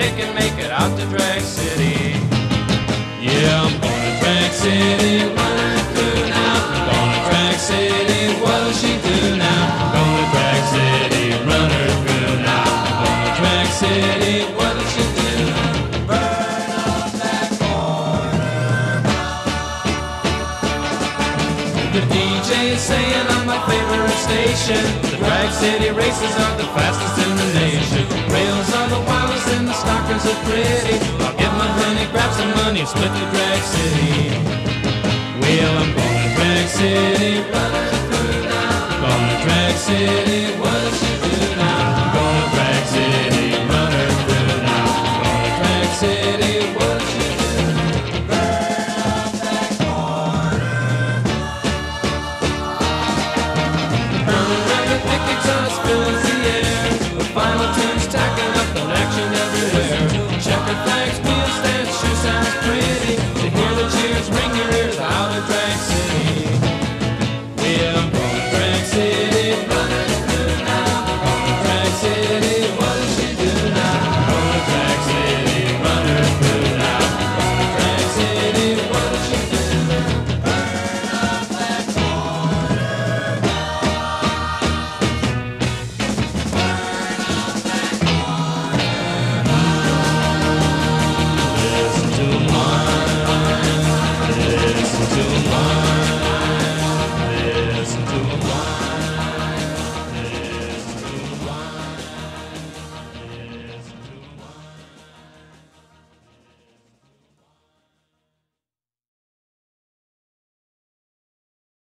shake and make it out to Drag City. Yeah, I'm going to Drag City, what I do now. I'm going to Drag City, what'll she do now? I'm going to Drag City, run her through now. I'm going to Drag City, what'll she do? Burn up that border. The DJ is saying I'm my favorite station. The Drag City races are the fastest in the nation. So pretty, I'll get my honey, grab some money, split to Drag City. Well, I'm going to Drag City, running through now. I'm going to Drag City.